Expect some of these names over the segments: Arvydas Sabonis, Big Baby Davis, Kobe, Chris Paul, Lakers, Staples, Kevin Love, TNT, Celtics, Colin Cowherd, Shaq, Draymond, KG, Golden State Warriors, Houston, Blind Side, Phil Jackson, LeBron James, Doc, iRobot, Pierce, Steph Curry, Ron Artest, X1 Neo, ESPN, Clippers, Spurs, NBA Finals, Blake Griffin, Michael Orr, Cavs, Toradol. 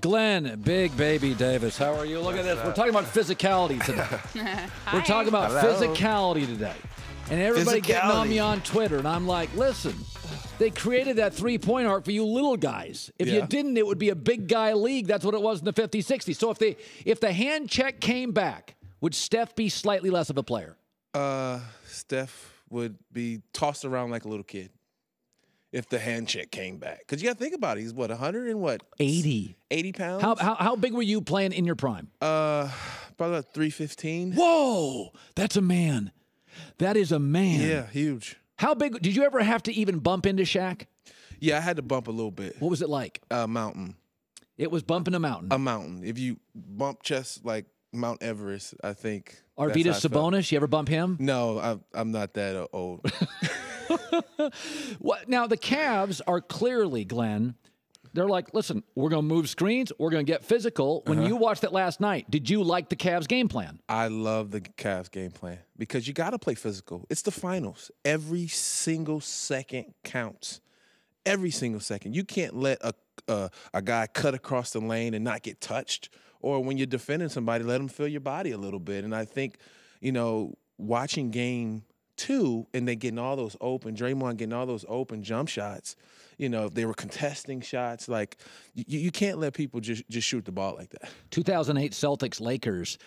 Glenn, Big Baby Davis, how are you? Look at this. We're talking about physicality today. We're talking about physicality today. And everybody getting on me on Twitter, and I'm like, listen, they created that three-point arc for you little guys. If you didn't, it would be a big guy league. That's what it was in the 50s, 60s. So if the hand check came back, would Steph be slightly less of a player? Steph would be tossed around like a little kid. If the hand check came back. Because you got to think about it. He's, 80. 80 pounds? How big were you playing in your prime? Probably about 315. Whoa! That's a man. That is a man. Yeah, huge. How big? Did you ever have to even bump into Shaq? Yeah, I had to bump a little bit. What was it like? A mountain. It was bumping a mountain? A mountain. If you bump chest like Mount Everest, I think. Arvydas Sabonis, you ever bump him? No, I'm not that old. Now, the Cavs are clearly, Glenn, they're like, listen, we're going to move screens. We're going to get physical. When you watched that last night, did you like the Cavs game plan? I love the Cavs game plan because you got to play physical. It's the finals. Every single second counts. Every single second. You can't let a guy cut across the lane and not get touched. Or when you're defending somebody, let them feel your body a little bit. And I think, watching game two, and they getting all those open, Draymond getting all those open jump shots, if they were contesting shots, like you can't let people just shoot the ball like that. 2008 Celtics, Lakers,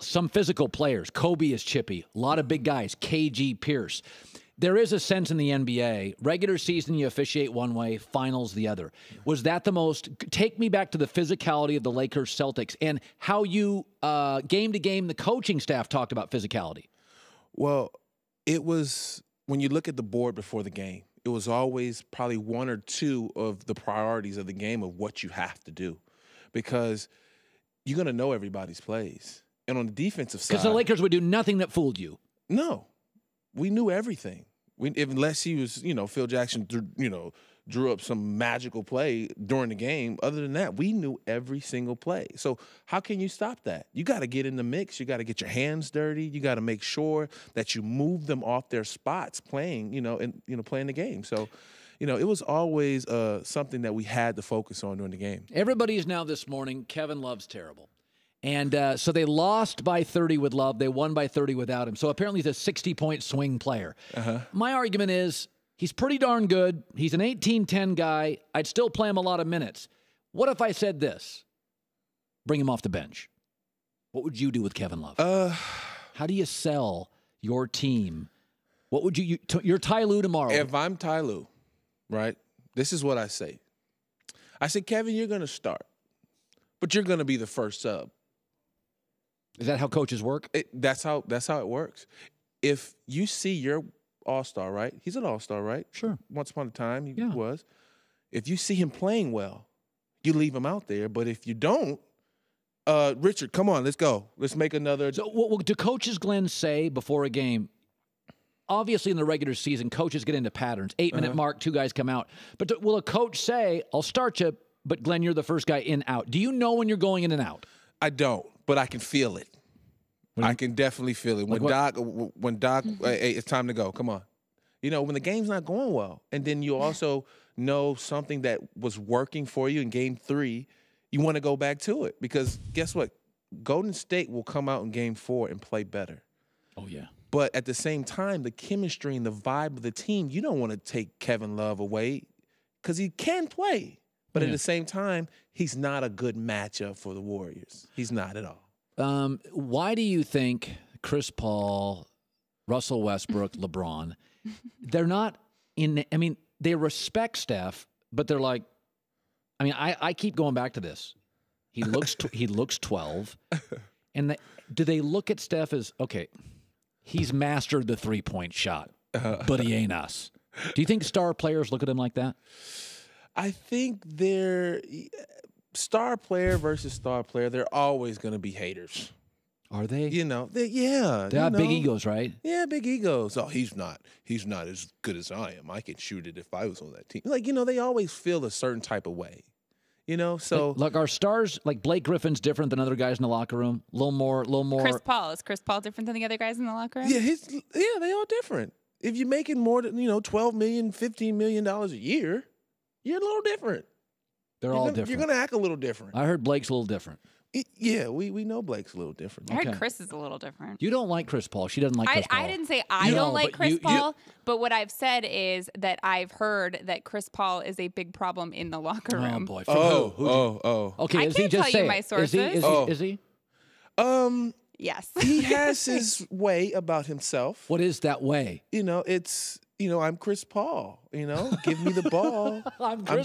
some physical players. Kobe is chippy. A lot of big guys. KG, Pierce. There is a sense in the NBA, regular season you officiate one way, finals the other. Was that the most, take me back to the physicality of the Lakers, Celtics, and how you, game to game, the coaching staff talked about physicality. Well, it was, when you look at the board before the game, it was always probably one or two of the priorities of the game of what you have to do because you're going to know everybody's plays. And on the defensive side. Because the Lakers would do nothing that fooled you. No. We knew everything. Unless he was, Phil Jackson, drew up some magical play during the game. Other than that, we knew every single play. So how can you stop that? You got to get in the mix. You got to get your hands dirty. You got to make sure that you move them off their spots playing, playing the game. So, it was always something that we had to focus on during the game. Everybody is now this morning, Kevin Love's terrible. And so they lost by 30 with Love. They won by 30 without him. So apparently he's a 60-point swing player. My argument is, he's pretty darn good. He's an 18-10 guy. I'd still play him a lot of minutes. What if I said this? Bring him off the bench. What would you do with Kevin Love? How do you sell your team? What would you're Ty Lue tomorrow. If I'm Ty Lue, right, this is what I say. I say, Kevin, you're going to start, but you're going to be the first sub. Is that how coaches work? That's how it works. If you see your all-star, right? He's an all-star, right? Sure. Once upon a time, he was. If you see him playing well, you leave him out there. But if you don't, Richard, come on, let's go. Let's make another. So what do coaches, Glenn, say before a game? Obviously, in the regular season, coaches get into patterns. 8-minute mark, two guys come out. But will a coach say, I'll start you, but Glenn, you're the first guy in, out? Do you know when you're going in and out? I don't, but I can feel it. I can definitely feel it. Like when Doc, hey, it's time to go. Come on. When the game's not going well. And then you also know something that was working for you in game three, you want to go back to it. Because guess what? Golden State will come out in game four and play better. Oh, yeah. But at the same time, the chemistry and the vibe of the team, you don't want to take Kevin Love away because he can play. But at the same time, he's not a good matchup for the Warriors. He's not at all. Why do you think Chris Paul, Russell Westbrook, LeBron, they're not in – I mean, they respect Steph, but they're like – I mean, I keep going back to this. He looks he looks 12. And do they look at Steph as, okay, he's mastered the three-point shot, but he ain't us. Do you think star players look at him like that? I think they're – star player versus star player, they're always going to be haters. Are they? They have big egos, right? Yeah, big egos. Oh, he's not as good as I am. I could shoot it if I was on that team. Like, they always feel a certain type of way. So like our stars, like Blake Griffin's different than other guys in the locker room. A little more. Is Chris Paul different than the other guys in the locker room? Yeah, they all different. If you're making more than $12 million, $15 million a year, you're a little different. They're all different. You're going to act a little different. I heard Blake's a little different. Yeah, we know Blake's a little different. I heard Chris is a little different. You don't like Chris Paul. She doesn't like Chris Paul. I didn't say I don't like Chris Paul, but what I've said is that I've heard that Chris Paul is a big problem in the locker room. Oh, boy. Who? Okay, is he just saying? I can't tell you my sources. Is he? Yes. He has his way about himself. What is that way? I'm Chris Paul. Give me the ball. I'm gonna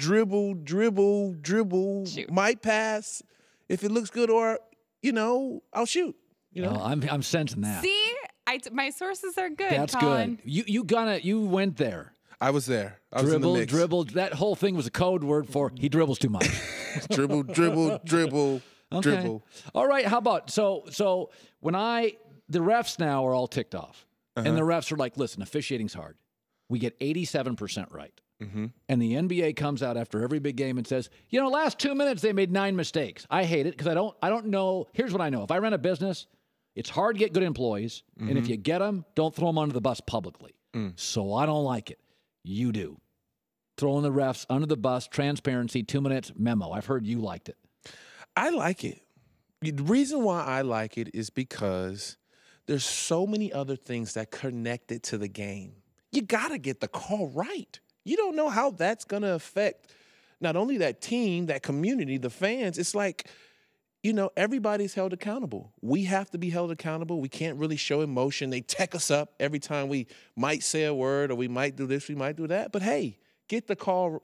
dribble. Shoot. Might pass. If it looks good, or I'll shoot. I'm sensing that. See, my sources are good. That's Colin. Good. You went there. I was there. I was in the mix. Dribble. That whole thing was a code word for he dribbles too much. Dribble. Okay. Dribble. All right. How about so when the refs now are all ticked off. Uh-huh. And the refs are like, listen, officiating's hard. We get 87% right. Mm-hmm. And the NBA comes out after every big game and says, last 2 minutes they made 9 mistakes. I hate it because I don't know. Here's what I know. If I run a business, it's hard to get good employees. Mm-hmm. And if you get them, don't throw them under the bus publicly. Mm. So I don't like it. You do. Throwing the refs under the bus, transparency, 2 minutes, memo. I've heard you liked it. I like it. The reason why I like it is because there's so many other things that connect it to the game. You got to get the call right. You don't know how that's going to affect not only that team, that community, the fans. It's like, everybody's held accountable. We have to be held accountable. We can't really show emotion. They tech us up every time we might say a word or we might do this, we might do that. But, hey, get the call.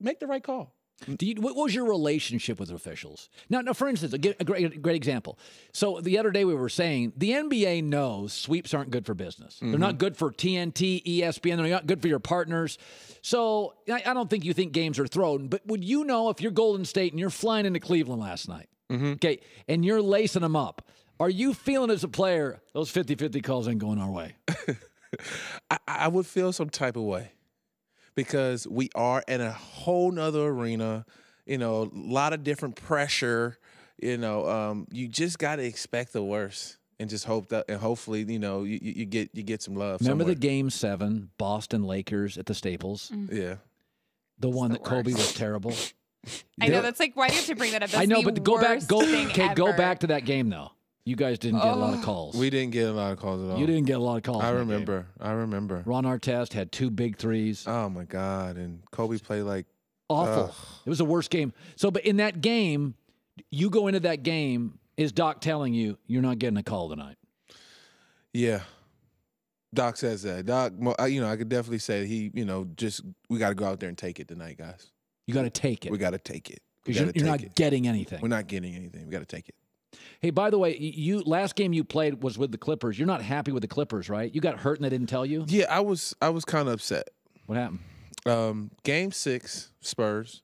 Make the right call. What was your relationship with officials? Now, for instance, a great example. So the other day we were saying the NBA knows sweeps aren't good for business. Mm-hmm. They're not good for TNT, ESPN. They're not good for your partners. So I don't think you think games are thrown. But would you know if you're Golden State and you're flying into Cleveland last night, mm-hmm. okay, and you're lacing them up, are you feeling as a player, those 50-50 calls ain't going our way? I would feel some type of way. Because we are in a whole nother arena, a lot of different pressure, you just got to expect the worst and just hope that, and hopefully, you get some love. Remember somewhere. The Game 7, Boston Lakers at the Staples? Mm-hmm. Yeah. The one that Kobe was terrible. I know, that's like, why do you have to bring that up? That's I know, but go back to that game though. You guys didn't get a lot of calls. We didn't get a lot of calls at all. You didn't get a lot of calls. I remember. Ron Artest had 2 big threes. Oh, my God. And Kobe played like awful. It was the worst game. So, but in that game, you go into that game, is Doc telling you you're not getting a call tonight? Yeah. Doc says that. Doc, I could definitely say he, we got to go out there and take it tonight, guys. You got to take it. We got to take it. Because you're not getting anything. We're not getting anything. We got to take it. Hey, by the way, you last game you played was with the Clippers. You're not happy with the Clippers, right? You got hurt and they didn't tell you? Yeah, I was kind of upset. What happened? Game 6, Spurs.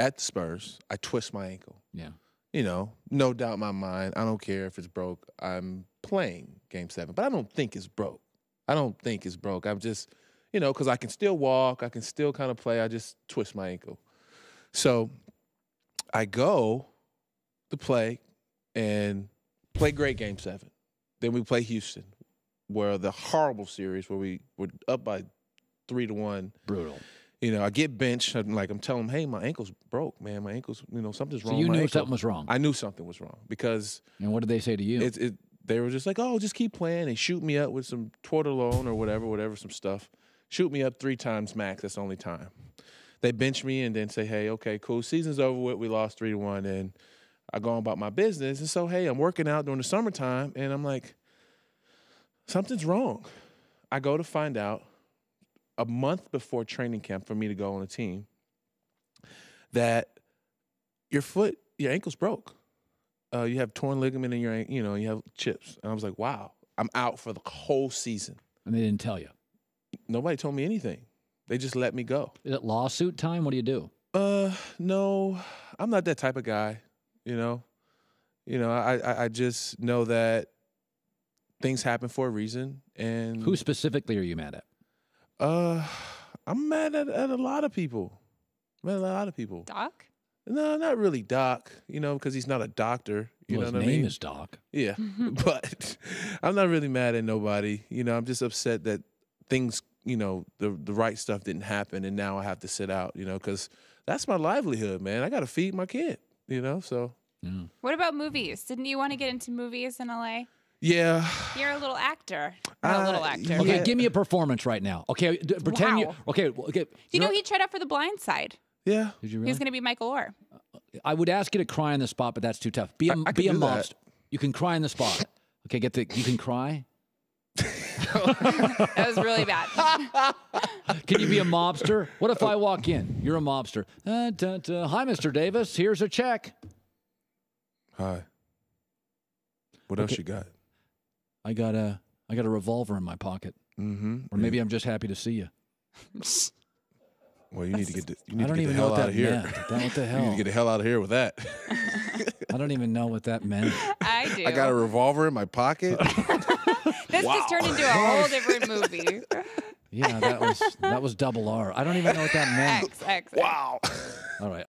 At the Spurs, I twist my ankle. Yeah. No doubt in my mind. I don't care if it's broke. I'm playing Game 7, but I don't think it's broke. I'm just, because I can still walk. I can still kind of play. I just twist my ankle. So I go to play. And play great Game 7. Then we play Houston, where the horrible series where we were up by 3-1. Brutal. I get benched. I'm telling them, hey, my ankle's broke, man. My ankle's, something's wrong. So you knew something was wrong. I knew something was wrong because. And what did they say to you? They were just like, oh, just keep playing and shoot me up with some Toradol or whatever, some stuff. Shoot me up 3 times max. That's the only time. They bench me and then say, hey, okay, cool. Season's over with. We lost 3-1 and. I go on about my business, and so, hey, I'm working out during the summertime, and I'm like, something's wrong. I go to find out a month before training camp for me to go on a team that your ankle's broke. You have torn ligament in your, you have chips. And I was like, wow, I'm out for the whole season. And they didn't tell you? Nobody told me anything. They just let me go. Is it lawsuit time? What do you do? No, I'm not that type of guy. I just know that things happen for a reason. And who specifically are you mad at? I'm mad at a lot of people. Doc? No, not really Doc. Because he's not a doctor. His name is Doc. Yeah, but I'm not really mad at nobody. I'm just upset that things, you know, the right stuff didn't happen, and now I have to sit out, you know, because that's my livelihood, man. I got to feed my kid, you know, so. Yeah. What about movies? Didn't you want to get into movies in L.A.? Yeah. You're a little actor. Yeah. Okay, give me a performance right now. Okay, pretend you. Okay, okay. You know, he tried out for The Blind Side. Yeah. Did you really? He was going to be Michael Orr. I would ask you to cry on the spot, but that's too tough. Be a monster. You can cry on the spot. Okay, you can cry. That was really bad. Can you be a mobster? What if I walk in? You're a mobster. Hi, Mr. Davis. Here's a check. Hi. What else you got? I got a revolver in my pocket. Mm-hmm. Or maybe I'm just happy to see you. Well, you need to get the hell out of here with that. I don't even know what that meant. I do. I got a revolver in my pocket. This just turned into a whole different movie. Yeah, that was double R. I don't even know what that meant. Wow. All right.